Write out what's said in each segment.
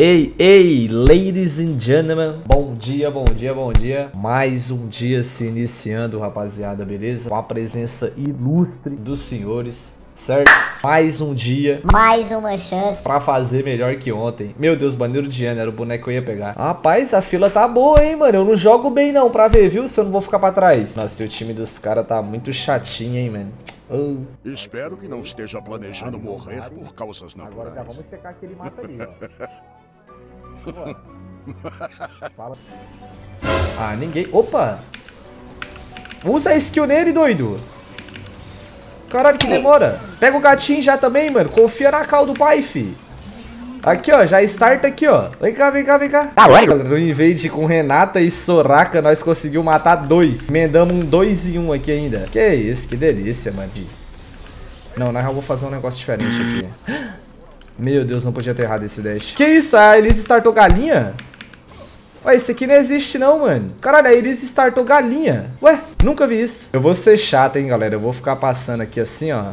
Ei, ladies and gentlemen, bom dia. Mais um dia se iniciando, rapaziada, beleza? Com a presença ilustre dos senhores, certo? Mais um dia, mais uma chance pra fazer melhor que ontem. Meu Deus, banheiro de ano, era o boneco que eu ia pegar. Rapaz, a fila tá boa, hein, mano? Eu não jogo bem não pra ver, viu? Se eu não vou ficar pra trás. Nossa, e o time dos caras tá muito chatinho, hein, mano? Espero que não esteja planejando morrer por causas naturais. Agora já vamos pegar aquele mapa ali, ó. Ah, ninguém... Opa! Usa a skill nele, doido! Caralho, que demora! Pega o gatinho já também, mano! Confia na cal do pai, fi! Aqui, ó, já starta aqui, ó! Vem cá! No invade com Renata e Soraka, nós conseguimos matar dois! Emendamos um 2 e 1 aqui ainda! Que isso, que delícia, mano! Não, na real eu vou fazer um negócio diferente aqui... Meu Deus, não podia ter errado esse dash. Que isso? A Elise startou galinha? Ué, isso aqui não existe não, mano. Caralho, a Elise startou galinha. Ué, nunca vi isso. Eu vou ser chato, hein, galera. Eu vou ficar passando aqui assim, ó.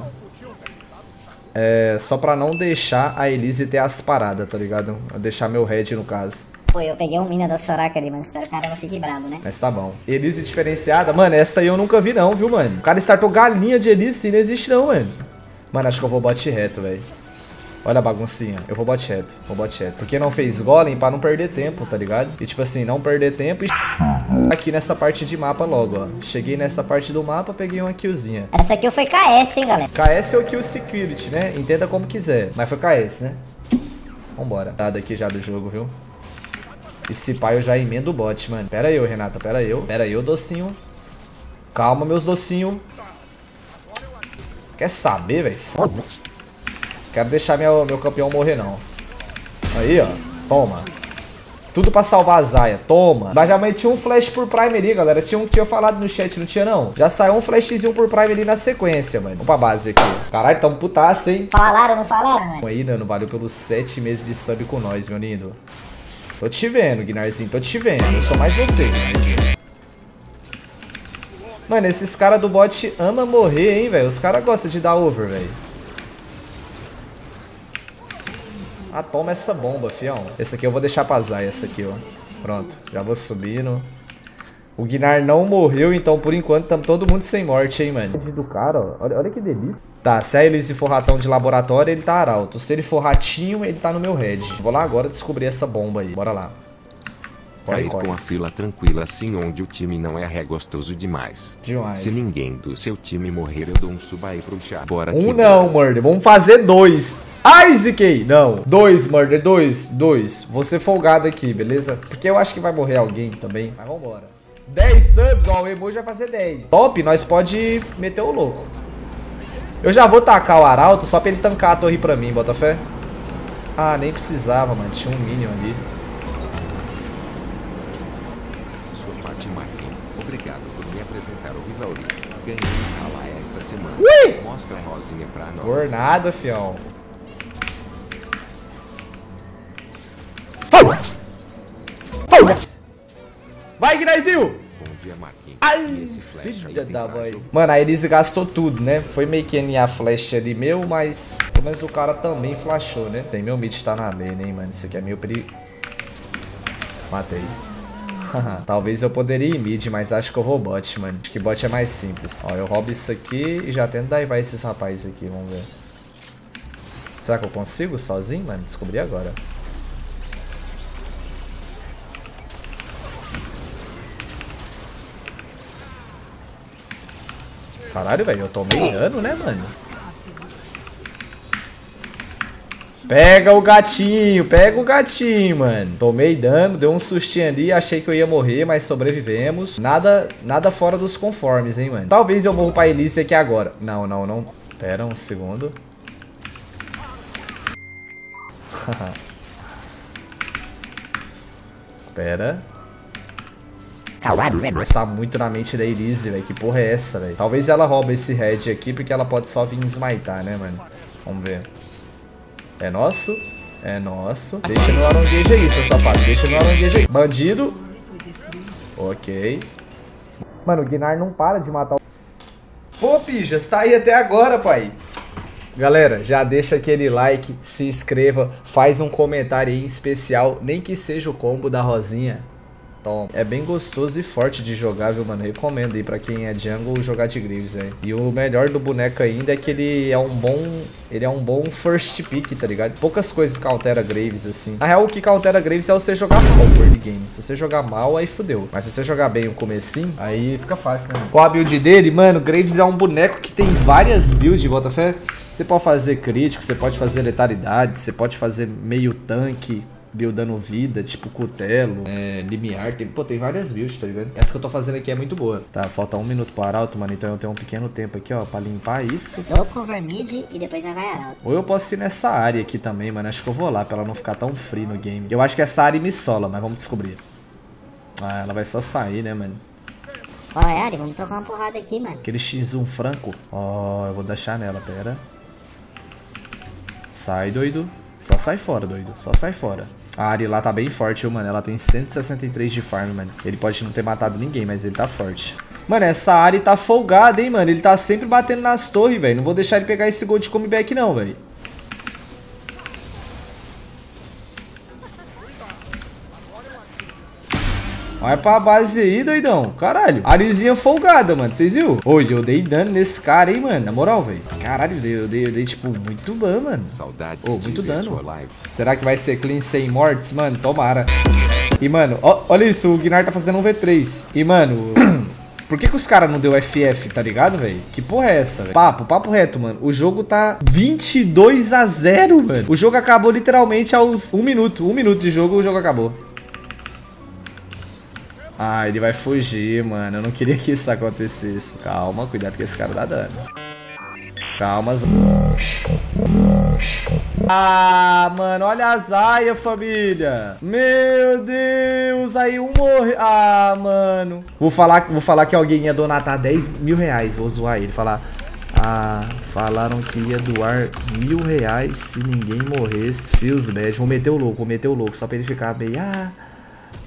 É, só pra não deixar a Elise ter as paradas, tá ligado? Vou deixar meu head, no caso. Pô, eu peguei um mina da Soraka ali, mano. O cara não fique bravo, né? Mas tá bom. Elise diferenciada? Mano, essa aí eu nunca vi não, viu, mano? O cara startou galinha de Elise e não existe não, mano. Mano, acho que eu vou bot reto, velho. Olha a baguncinha. Eu vou bot reto. Porque não fez golem pra não perder tempo, tá ligado? E tipo assim, não perder tempo e... Aqui nessa parte de mapa logo, ó. Cheguei nessa parte do mapa, peguei uma killzinha. Essa kill foi KS, hein, galera? KS é o kill security, né? Entenda como quiser. Mas foi KS, né? Vambora. Tá daqui já do jogo, viu? E se pá, eu já emendo o bot, mano. Pera aí, Renata. Pera aí, docinho. Calma, meus docinhos. Quer saber, velho? Foda-se. Quero deixar meu campeão morrer, não. Aí, ó. Toma. Tudo pra salvar a Zaya. Toma. Mas já tinha um flash por Prime ali, galera. Tinha um que tinha falado no chat, não tinha, não? Já saiu um flashzinho por Prime ali na sequência, mano. Vamos pra base aqui. Caralho, tamo putaço, hein? Falaram, não falaram, mano? Aí, Nano, valeu pelos 7 meses de sub com nós, meu lindo. Tô te vendo, Guinarzinho. Tô te vendo. Eu sou mais você, Guinarzinho. Mano, esses caras do bot amam morrer, hein, velho? Os caras gostam de dar over, velho. Ah, toma essa bomba, fião. Esse aqui eu vou deixar pra Zaya, essa aqui, ó. Pronto, já vou subindo. O Gnar não morreu, então por enquanto estamos todo mundo sem morte, hein, mano. Do cara, ó. Olha que delícia. Tá, se a Elise for ratão de laboratório, ele tá arauto. Se ele for ratinho, ele tá no meu head. Vou lá agora descobrir essa bomba aí. Bora lá. Cair com a fila tranquila assim onde o time não é gostoso demais. Se ninguém do seu time morrer, eu dou um suba aí pro chá. Bora aqui. Um não, Murder. Vamos fazer 2. Ai, ZK! Não. 2, Murder. 2. Vou ser folgado aqui, beleza? Porque eu acho que vai morrer alguém também. Mas vambora. 10 subs, ó. O emoji vai fazer 10. Top, nós pode meter o louco. Eu já vou tacar o arauto só pra ele tancar a torre pra mim, bota fé. Ah, nem precisava, mano. Tinha um minion ali. Obrigado por me apresentar o Rivalry. Ganhei a lá essa semana. Ui! Mostra a rosinha pra nós. Por nada, fião. Vai, Guinarzinho! Bom dia, Marquinhos. Ai, esse flash filha da mãe. Mano, a Elise gastou tudo, né? Foi meio que a flash ali meu, mas... Pelo menos o cara também flashou, né? Tem meu mid tá na lane, hein, mano? Isso aqui é meio perigo. Matei. Talvez eu poderia ir mid, mas acho que eu vou bot, mano. Acho que bot é mais simples. Ó, eu roubo isso aqui e já tento daivar esses rapazes aqui, vamos ver. Será que eu consigo sozinho, mano? Descobri agora. Caralho, velho, eu tomei dano, né, mano? Pega o gatinho, mano. Tomei dano, deu um sustinho ali. Achei que eu ia morrer, mas sobrevivemos. Nada fora dos conformes, hein, mano. Talvez eu morra pra Elise aqui agora. Não. Pera um segundo. Pera. Mas tá muito na mente da Elise, velho. Que porra é essa, velho? Talvez ela rouba esse head aqui, porque ela pode só vir smitar, né, mano? Vamos ver. É nosso? É nosso. Deixa no aronguejo aí, seu sapato. Deixa no aronguejo aí. Bandido. Ok. Mano, o Gnar não para de matar o... Pô, pija, você tá aí até agora, pai. Galera, já deixa aquele like, se inscreva, faz um comentário aí especial, nem que seja o combo da Rosinha. Toma. É bem gostoso e forte de jogar, viu, mano? Recomendo aí pra quem é jungle jogar de Graves, velho. E o melhor do boneco ainda é que ele é um bom first pick, tá ligado? Poucas coisas countera Graves, assim. Na real, o que countera Graves é você jogar mal o early game. Se você jogar mal, aí fodeu. Mas se você jogar bem o comecinho, aí fica fácil, né? Qual a build dele? Mano, Graves é um boneco que tem várias builds, botafé. Você pode fazer crítico, você pode fazer letalidade, você pode fazer meio tanque, buildando vida, tipo cutelo, limiar, tem várias builds, tá ligado? Essa que eu tô fazendo aqui é muito boa. Tá, falta 1 minuto pro arauto, mano, então eu tenho um pequeno tempo aqui, ó, pra limpar isso. Ou cover mid e depois já vai arauto. Ou eu posso ir nessa área aqui também, mano, acho que eu vou lá, pra ela não ficar tão free no game. Eu acho que essa área me sola, mas vamos descobrir. Ah, ela vai só sair, né, mano? Ó, Ari, vamos trocar uma porrada aqui, mano. Aquele x1 franco. Ó, eu vou deixar nela, pera. Sai, doido. Só sai fora, doido. Só sai fora. A Ari lá tá bem forte, mano. Ela tem 163 de farm, mano. Ele pode não ter matado ninguém, mas ele tá forte. Mano, essa Ari tá folgada, hein, mano. Ele tá sempre batendo nas torres, velho. Não vou deixar ele pegar esse gol de comeback, não, velho. Vai pra base aí, doidão. Caralho. Arizinha folgada, mano. Vocês viram? Oi, eu dei dano nesse cara, hein, mano. Na moral, velho. Caralho, eu dei, tipo, muito ban, mano. Saudades. Oh, muito dano. Será que vai ser clean sem mortes, mano? Tomara. E, mano, ó, olha isso. O Gnar tá fazendo um V3. E, mano... Por que que os caras não deu FF, tá ligado, velho? Que porra é essa, velho? Papo reto, mano. O jogo tá 22-0, mano. O jogo acabou literalmente aos 1 minuto. 1 minuto de jogo, o jogo acabou. Ah, ele vai fugir, mano. Eu não queria que isso acontecesse. Calma, cuidado que esse cara dá dano. Calma, Ah, mano, olha a Zaya, família. Meu Deus, aí um morre. Ah, mano. Vou falar que alguém ia donatar 10 mil reais. Vou zoar ele, falar... Ah, falaram que ia doar R$1000 se ninguém morresse. Feels bad. Vou meter o louco, só pra ele ficar meio... Ah...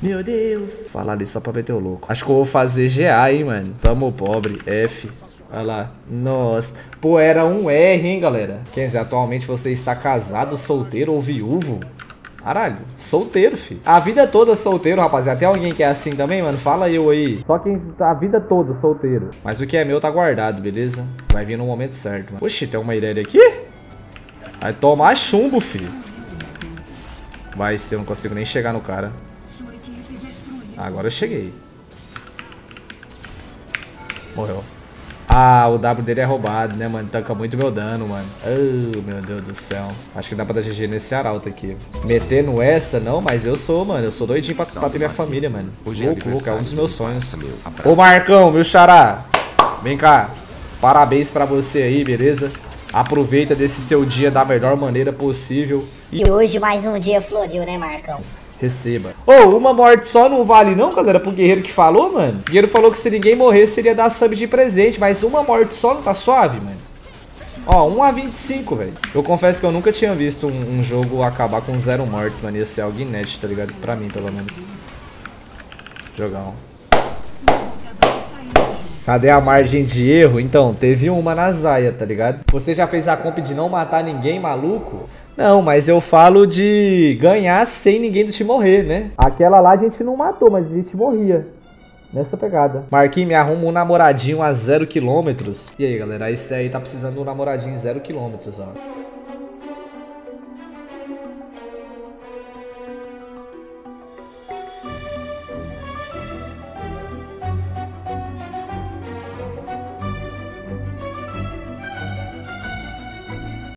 Meu Deus. Falar ali só pra meter o louco. Acho que eu vou fazer GA, hein, mano. Tamo pobre. F. Olha lá. Nossa. Pô, era um R, hein, galera. Quer dizer, atualmente você está casado, solteiro ou viúvo? Caralho. Solteiro, fi. A vida toda solteiro, rapaziada. Tem alguém que é assim também, mano? Fala eu aí. Só quem tá a vida toda solteiro. Mas o que é meu tá guardado, beleza? Vai vir no momento certo, mano. Oxi, tem uma ideia aqui? Vai tomar chumbo, fi. Vai ser, eu não consigo nem chegar no cara. Agora eu cheguei. Morreu. Ah, o W dele é roubado, né, mano? Tanca muito meu dano, mano. Oh, meu Deus do céu. Acho que dá pra dar GG nesse arauto aqui. Metendo essa, não, mas eu sou, mano. Eu sou doidinho pra ter minha família, mano. Louco, é um dos meus sonhos. Ô, Marcão, meu xará. Vem cá. Parabéns pra você aí, beleza? Aproveita desse seu dia da melhor maneira possível. E hoje mais um dia floriu, né, Marcão? Receba. Ô, uma morte só não vale não, galera, pro guerreiro que falou, mano. O guerreiro falou que se ninguém morrer, seria dar sub de presente, mas uma morte só não tá suave, mano. Ó, 1 a 25, velho. Eu confesso que eu nunca tinha visto um jogo acabar com 0 mortes, mano. Ia ser algo inédito, tá ligado? Pra mim, pelo menos. Jogar um. Cadê a margem de erro? Então, teve uma na Zaya, tá ligado? Você já fez a comp de não matar ninguém, maluco? Não, mas eu falo de ganhar sem ninguém do time morrer, né? Aquela lá a gente não matou, mas a gente morria. Nessa pegada. Marquinhos, me arruma um namoradinho a 0 km. E aí, galera, esse aí tá precisando de um namoradinho 0 km, ó.